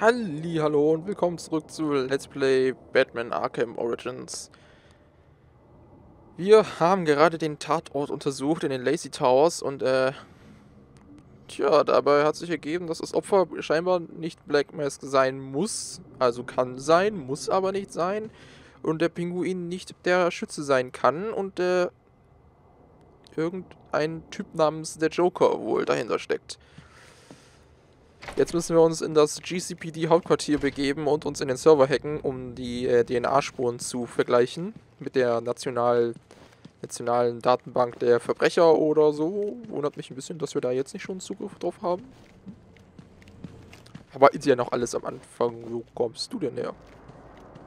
Hallihallo und willkommen zurück zu Let's Play Batman Arkham Origins. Wir haben gerade den Tatort untersucht in den Lacey Towers und tja, dabei hat sich ergeben, dass das Opfer scheinbar nicht Black Mask sein muss. Also kann sein, muss aber nicht sein. Und der Pinguin nicht der Schütze sein kann und irgendein Typ namens der Joker wohl dahinter steckt. Jetzt müssen wir uns in das GCPD-Hauptquartier begeben und uns in den Server hacken, um die DNA-Spuren zu vergleichen mit der nationalen Datenbank der Verbrecher oder so. Wundert mich ein bisschen, dass wir da jetzt nicht schon Zugriff drauf haben. Aber ist ja noch alles am Anfang. Wo kommst du denn her?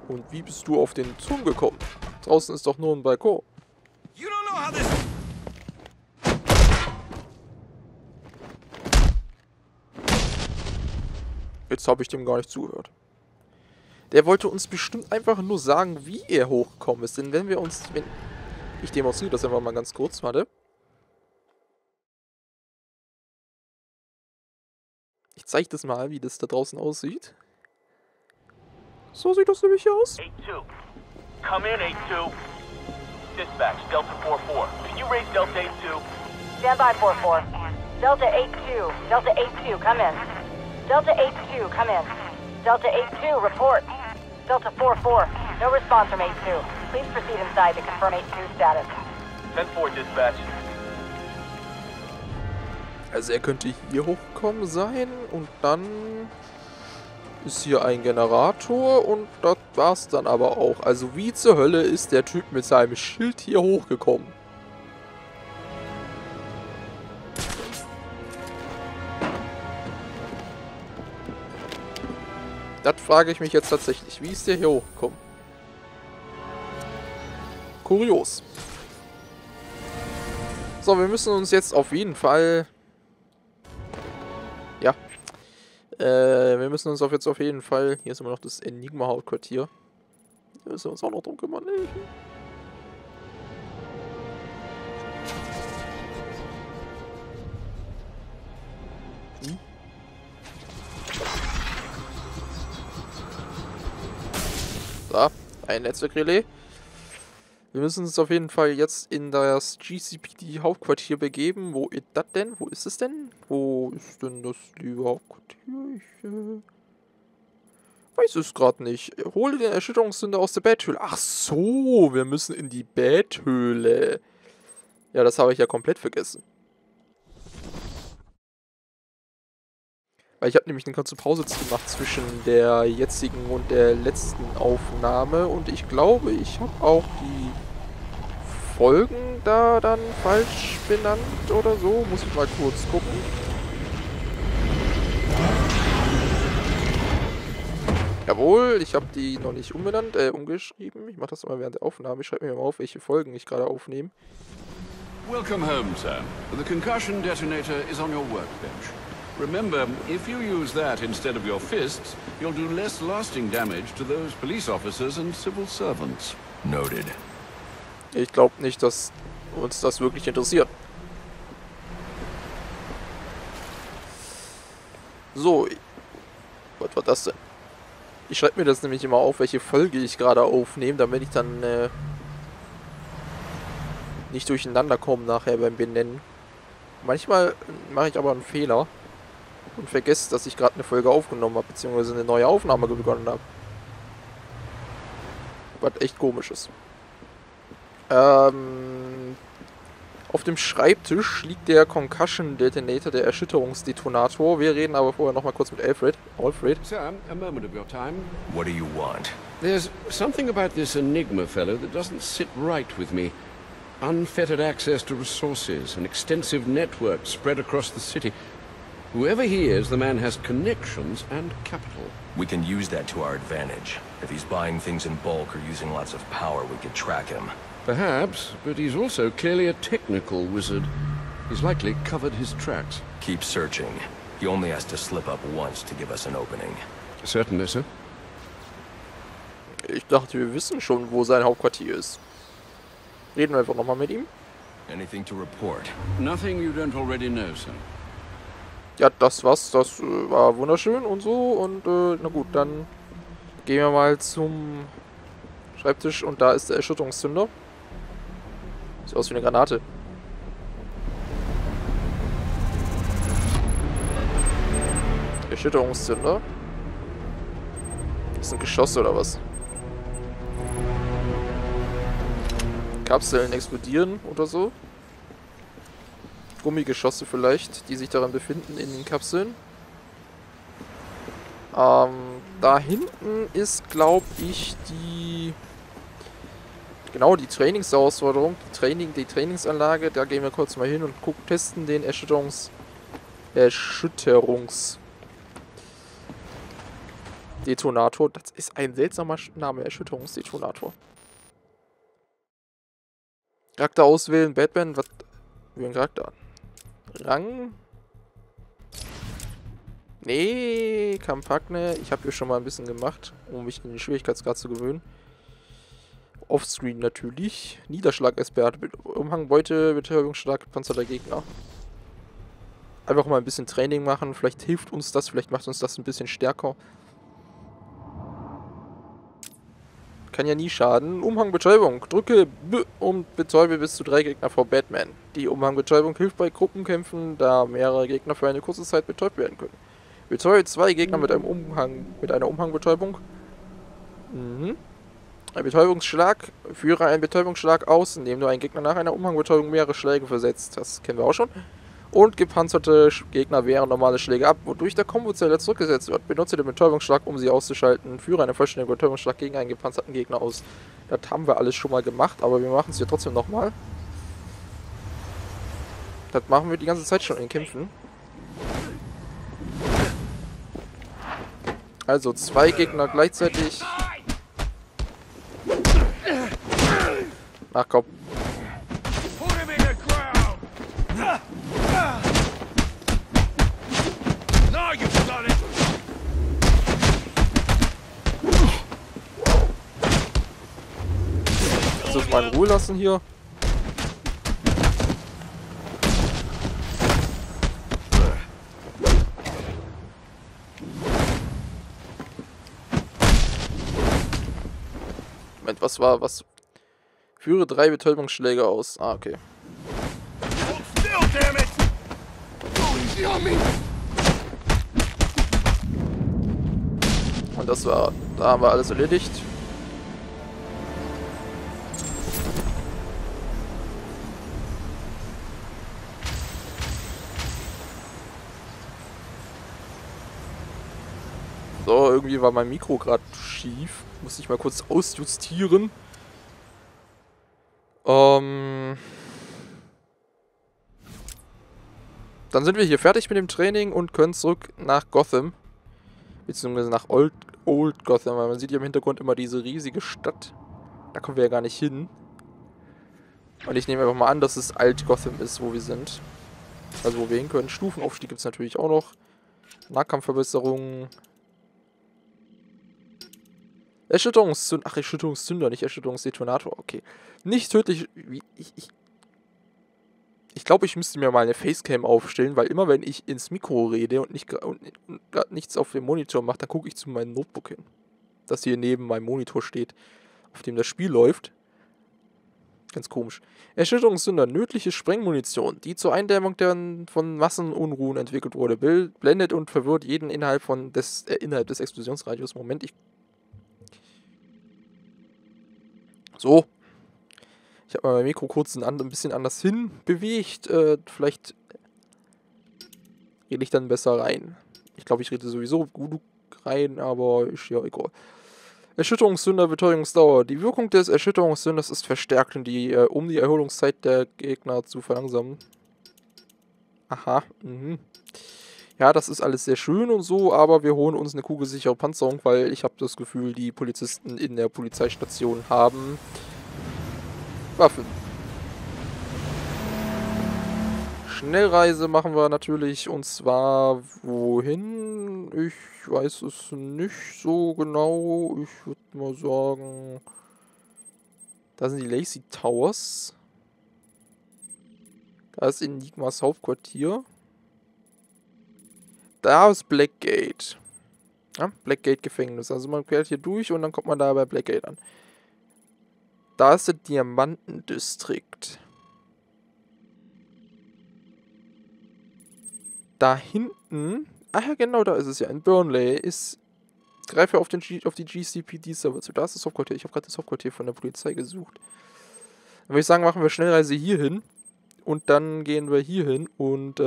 Und wie bist du auf den Zoom gekommen? Draußen ist doch nur ein Balkon. You don't know how this Jetzt habe ich dem gar nicht zugehört. Der wollte uns bestimmt einfach nur sagen, wie er hochgekommen ist. Denn wenn wir uns... Ich demonstriere das einfach mal ganz kurz, warte. Ich zeige das mal, wie das da draußen aussieht. So sieht das nämlich hier aus. 8-2. Come in, 8-2. Dispatch, Delta 4-4. Can you raise Delta 8-2? Stand by, 4-4. Delta 8-2. Delta 8-2, come in. Delta 8-2, come in. Delta 8-2, report. Delta 4-4, no response from 8-2. Please proceed inside to confirm 8-2 status. 10-4, dispatch. Also er könnte hier hochgekommen sein und dann ist hier ein Generator und das war's dann aber auch. Also wie zur Hölle ist der Typ mit seinem Schild hier hochgekommen? Das frage ich mich jetzt tatsächlich. Wie ist der hier hochgekommen? Kurios. So, wir müssen uns jetzt auf jeden Fall... Ja. Wir müssen uns jetzt auf jeden Fall... Hier ist immer noch das Enigma-Hauptquartier. Da müssen wir uns auch noch drum kümmern. Nee. Da, ein Netzwerkrelais. Wir müssen uns auf jeden Fall jetzt in das GCPD-Hauptquartier begeben. Wo ist das denn? Wo ist es denn? Wo ist denn das liebe Hauptquartier? Ich weiß es gerade nicht. Hole den Erschütterungssünder aus der Betthöhle. Ach so, wir müssen in die Betthöhle. Ja, das habe ich ja komplett vergessen. Weil ich habe nämlich eine ganze Pause gemacht zwischen der jetzigen und der letzten Aufnahme. Und ich glaube, ich habe auch die Folgen da dann falsch benannt oder so. Muss ich mal kurz gucken. Jawohl, ich habe die noch nicht umbenannt, umgeschrieben. Ich mache das mal während der Aufnahme. Ich schreibe mir mal auf, welche Folgen ich gerade aufnehme. Welcome home, sir. The concussion detonator is on your workbench. Remember, if you use that instead of your fists, you'll do less lasting damage to those police officers and civil servants. Noted. Ich glaube nicht, dass uns das wirklich interessiert. So, was war das denn? Ich schreibe mir das nämlich immer auf, welche Folge ich gerade aufnehme, damit ich dann nicht durcheinander komme nachher beim Benennen. Manchmal mache ich aber einen Fehler. Und vergesst, dass ich gerade eine Folge aufgenommen habe, beziehungsweise eine neue Aufnahme begonnen habe. Was echt komisch ist. Auf dem Schreibtisch liegt der Concussion Detonator, der Erschütterungsdetonator. Wir reden aber vorher nochmal kurz mit Alfred. Alfred. Sir, a moment of your time. What do you want? There's something about this Enigma fellow that doesn't sit right with me. Unfettered access to resources, an extensive network spread across the city. Whoever he is, the man has connections and capital. We can use that to our advantage. If he's buying things in bulk or using lots of power, we could track him. Perhaps, but he's also clearly a technical wizard. He's likely covered his tracks. Keep searching. He only has to slip up once to give us an opening. Certainly, sir. Ich dachte, wir wissen schon, wo sein Hauptquartier ist. Reden wir einfach nochmal mit ihm. Anything to report? Nothing you don't already know, sir. ja, das war's, das war wunderschön und so und na gut, dann gehen wir mal zum Schreibtisch und da ist der Erschütterungszünder. Sieht aus wie eine Granate. Erschütterungszünder? Das sind Geschosse oder was? Kapseln explodieren oder so? Gummigeschosse vielleicht, die sich daran befinden in den Kapseln. Da hinten ist, glaube ich, die... Genau, die Trainingsherausforderung, die Trainingsanlage. Da gehen wir kurz mal hin und gucken, testen den Erschütterungsdetonator. Das ist ein seltsamer Name, Erschütterungsdetonator. Charakter auswählen, Batman, was... Wie ein Charakter an. Rang? Nee, Kampagne. Ich habe hier schon mal ein bisschen gemacht, um mich in den Schwierigkeitsgrad zu gewöhnen. Offscreen natürlich. Niederschlag-Experte. Umhang, Beute, Betäubungsstark, Panzer der Gegner. Einfach mal ein bisschen Training machen. Vielleicht hilft uns das, vielleicht macht uns das ein bisschen stärker. Kann ja nie schaden. Umhangbetäubung. Drücke B und betäube bis zu 3 Gegner vor Batman. Die Umhangbetäubung hilft bei Gruppenkämpfen, da mehrere Gegner für eine kurze Zeit betäubt werden können. Betäube 2 Gegner mit einer Umhangbetäubung. Ein Betäubungsschlag. Führe einen Betäubungsschlag aus, indem du einen Gegner nach einer Umhangbetäubung mehrere Schläge versetzt. Das kennen wir auch schon. Und gepanzerte Gegner wehren normale Schläge ab, wodurch der Kombozähler zurückgesetzt wird. Benutze den Betäubungsschlag, um sie auszuschalten. Führe einen vollständigen Betäubungsschlag gegen einen gepanzerten Gegner aus. Das haben wir alles schon mal gemacht, aber wir machen es hier trotzdem nochmal. Das machen wir die ganze Zeit schon in Kämpfen. Also 2 Gegner gleichzeitig. Ach komm. Lass uns mal in Ruhe lassen hier. Moment, was war was? Führe 3 Betäubungsschläge aus. Ah, okay. Und das war... Da haben wir alles erledigt. So, irgendwie war mein Mikro gerade schief. Muss ich mal kurz ausjustieren. Dann sind wir hier fertig mit dem Training und können zurück nach Gotham. Beziehungsweise nach Old Gotham, weil man sieht hier im Hintergrund immer diese riesige Stadt. Da kommen wir ja gar nicht hin. Und ich nehme einfach mal an, dass es Alt Gotham ist, wo wir sind. Also wo wir hin können. Stufenaufstieg gibt es natürlich auch noch. Nahkampfverbesserungen. Erschütterungszünder. Ach, Erschütterungszünder, nicht Erschütterungsdetonator. Okay. Nicht tödlich. Ich glaube, ich müsste mir mal eine Facecam aufstellen, weil immer wenn ich ins Mikro rede und gerade nichts auf dem Monitor mache, dann gucke ich zu meinem Notebook hin. Das hier neben meinem Monitor steht, auf dem das Spiel läuft. Ganz komisch. Erschütterungszünder, nötige Sprengmunition, die zur Eindämmung von Massenunruhen entwickelt wurde. Blendet und verwirrt jeden innerhalb des Explosionsradius. Moment, So. Ich habe mein Mikro kurz ein bisschen anders hin bewegt. Vielleicht rede ich dann besser rein. Ich glaube, ich rede sowieso gut rein, aber ist ja egal. Erschütterungszünder, Betäubungsdauer. Die Wirkung des Erschütterungszünders ist verstärkt, um die Erholungszeit der Gegner zu verlangsamen. Aha, Ja, das ist alles sehr schön und so, aber wir holen uns eine kugelsichere Panzerung, weil ich habe das Gefühl, die Polizisten in der Polizeistation haben... Waffen. Schnellreise machen wir natürlich und zwar wohin? Ich weiß es nicht so genau. Ich würde mal sagen, da sind die Lacey Towers. Da ist Enigmas Hauptquartier. Da ist Blackgate. Ja, Blackgate-Gefängnis. Also man quert hier durch und dann kommt man da bei Blackgate an. Da ist der Diamantendistrikt. Da hinten... Ach ja, genau, da ist es ja. In Burnley ist... Greife auf, die GCPD-Server zu. Da ist das Hauptquartier. Ich habe gerade das Hauptquartier von der Polizei gesucht. Dann würde ich sagen, machen wir Schnellreise hier hin. Und dann gehen wir hier hin und...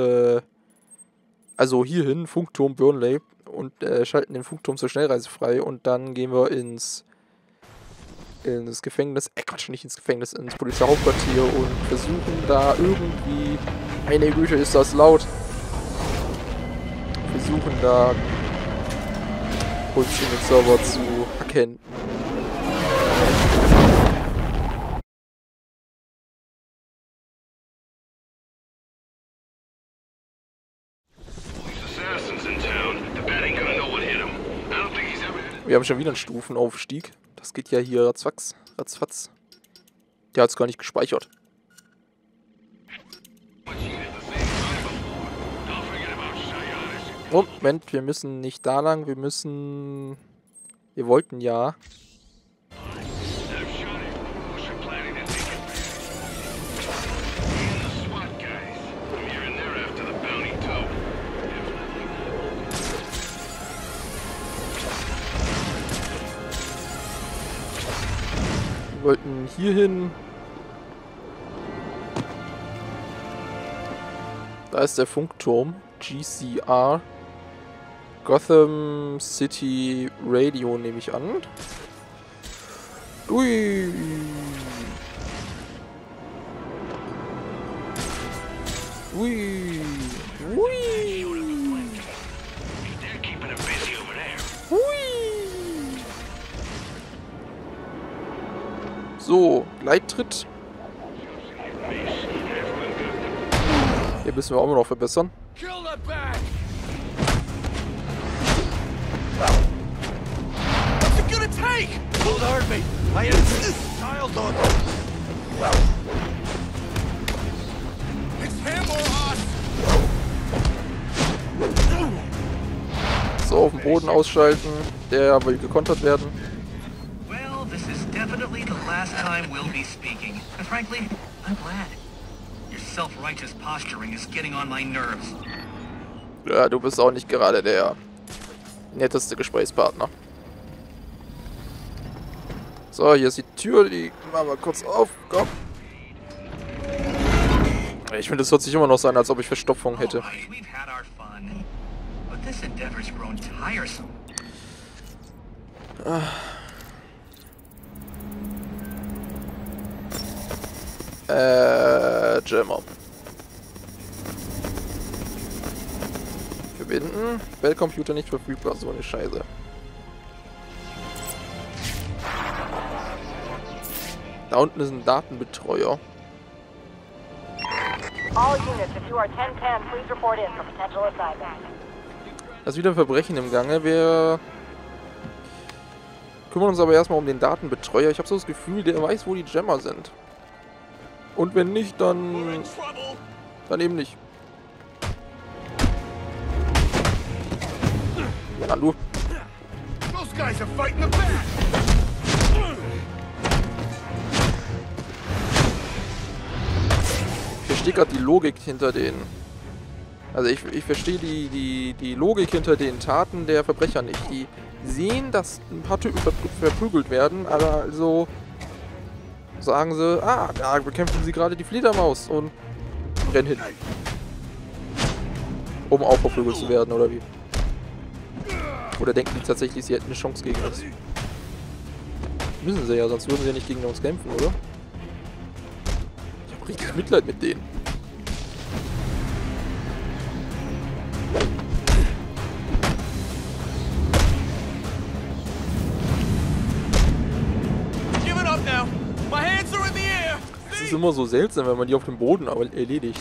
also hier hin, Funkturm Burnley. Und schalten den Funkturm zur Schnellreise frei. Und dann gehen wir ins... ins Gefängnis, Quatsch, nicht ins Gefängnis, ins Polizeihauptquartier und versuchen da irgendwie, meine Güte, ist das laut, versuchen da Polizei-Server zu hacken. Wir haben schon wieder einen Stufenaufstieg. Das geht ja hier ratzfatz, ratzfatz. Der hat es gar nicht gespeichert. Oh, Moment, wir müssen nicht da lang, wir müssen... Wir wollten ja... Wir wollten hier hin. Da ist der Funkturm. GCR. Gotham City Radio, nehme ich an. Ui. Ui. Ui. So, Gleittritt. Hier müssen wir auch immer noch verbessern. So, auf dem Boden ausschalten. Der will gekontert werden. Last time we'll be speaking, and frankly, I'm glad. Your self-righteous posturing is getting on my nerves. Ja, du bist auch nicht gerade der netteste Gesprächspartner. So, hier ist die Tür, die machen wir kurz auf. Komm. Ich finde, es hört sich immer noch so an, als ob ich Verstopfung hätte. Jammer. Verbinden. Bellcomputer nicht verfügbar, so eine Scheiße. Da unten ist ein Datenbetreuer. Da ist wieder ein Verbrechen im Gange. Wir kümmern uns aber erstmal um den Datenbetreuer. Ich habe so das Gefühl, der weiß, wo die Jammer sind. Und wenn nicht, dann eben nicht. Na du. Ich verstehe gerade die Logik hinter den... Also ich verstehe die Logik hinter den Taten der Verbrecher nicht. Die sehen, dass ein paar Typen verprügelt werden, aber so... Sagen sie, da bekämpfen sie gerade die Fledermaus und rennen hin. Um auch verprügelt zu werden, oder wie? Oder denken die tatsächlich, sie hätten eine Chance gegen uns? Müssen sie ja, sonst würden sie ja nicht gegen uns kämpfen, oder? Ich habe richtig Mitleid mit denen. Das ist immer so seltsam, wenn man die auf dem Boden erledigt.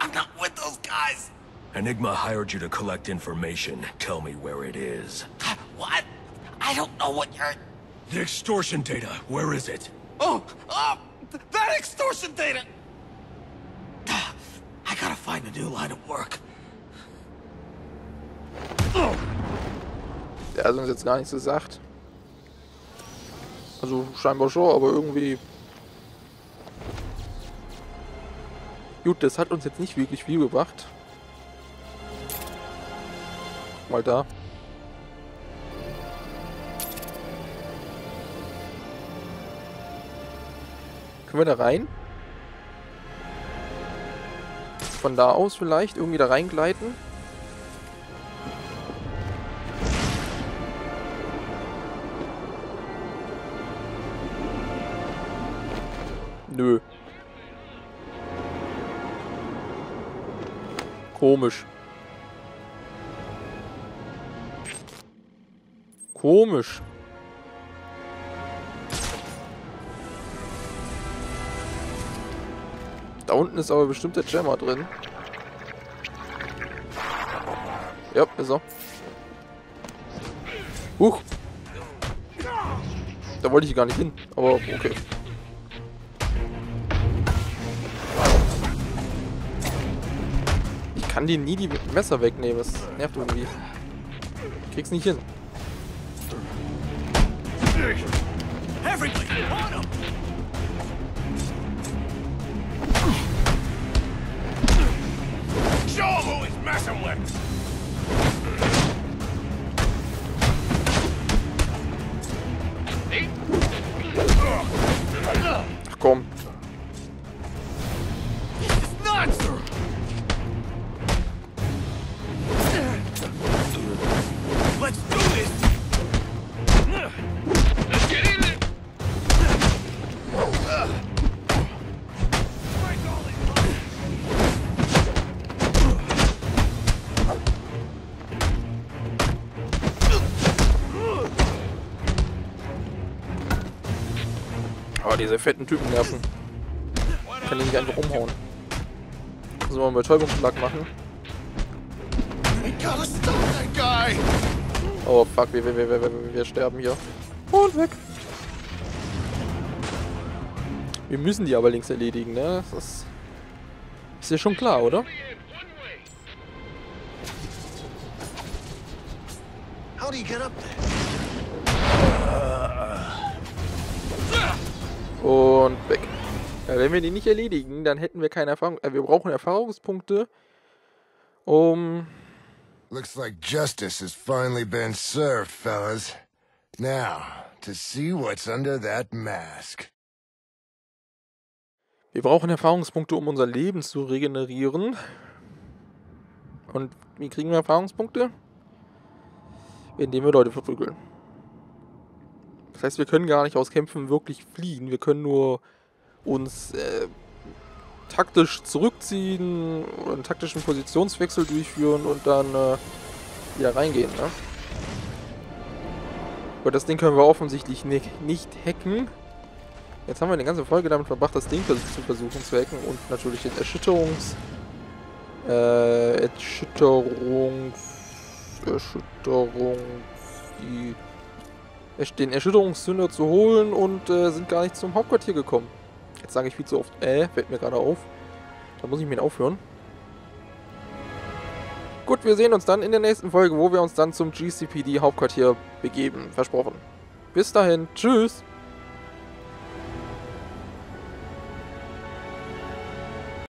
I'm not with those guys. Enigma hired you to collect information. Tell me where it is. What? I don't know what you're... The extortion data. Where is it? Oh, that extortion data. I gotta find a new line of work. Der hat uns jetzt gar nichts gesagt. Also scheinbar schon, aber irgendwie... Gut, das hat uns jetzt nicht wirklich viel gebracht. Mal da. Können wir da rein? Von da aus vielleicht irgendwie da reingleiten? Nö. Komisch. Komisch. Da unten ist aber bestimmt der Jammer drin. Ja, ist er. Huch. Da wollte ich gar nicht hin, aber okay. Ich kann dir nie die Messer wegnehmen, das nervt irgendwie. Ich krieg's nicht hin. Ach komm. Diese fetten Typen nerven. Ich kann ihn nicht einfach umhauen. Sollen wir einen Betäubungsschlag machen? Oh fuck, wir sterben hier. Und weg. Wir müssen die aber links erledigen, ne? Das ist ja schon klar, oder? How do you get up there? Und weg. Ja, wenn wir die nicht erledigen, dann hätten wir keine Erfahrung. Wir brauchen Erfahrungspunkte, um... Looks like justice has finally been served, fellas. Now, to see what's under that mask. Wir brauchen Erfahrungspunkte, um unser Leben zu regenerieren. Und wie kriegen wir Erfahrungspunkte? Indem wir Leute verprügeln. Das heißt, wir können gar nicht aus Kämpfen wirklich fliehen. Wir können nur uns taktisch zurückziehen oder einen taktischen Positionswechsel durchführen und dann wieder reingehen. Ne? Aber das Ding können wir offensichtlich nicht hacken. Jetzt haben wir eine ganze Folge damit verbracht, das Ding zu versuchen zu hacken und natürlich den Erschütterungszünder zu holen und sind gar nicht zum Hauptquartier gekommen. Jetzt sage ich viel zu oft, fällt mir gerade auf. Da muss ich mir aufhören. Gut, wir sehen uns dann in der nächsten Folge, wo wir uns dann zum GCPD Hauptquartier begeben. Versprochen. Bis dahin, tschüss!